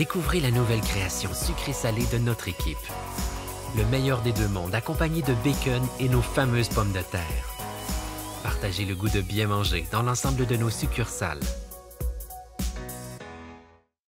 Découvrez la nouvelle création sucrée-salée de notre équipe. Le meilleur des deux mondes, accompagné de bacon et nos fameuses pommes de terre. Partagez le goût de bien manger dans l'ensemble de nos succursales.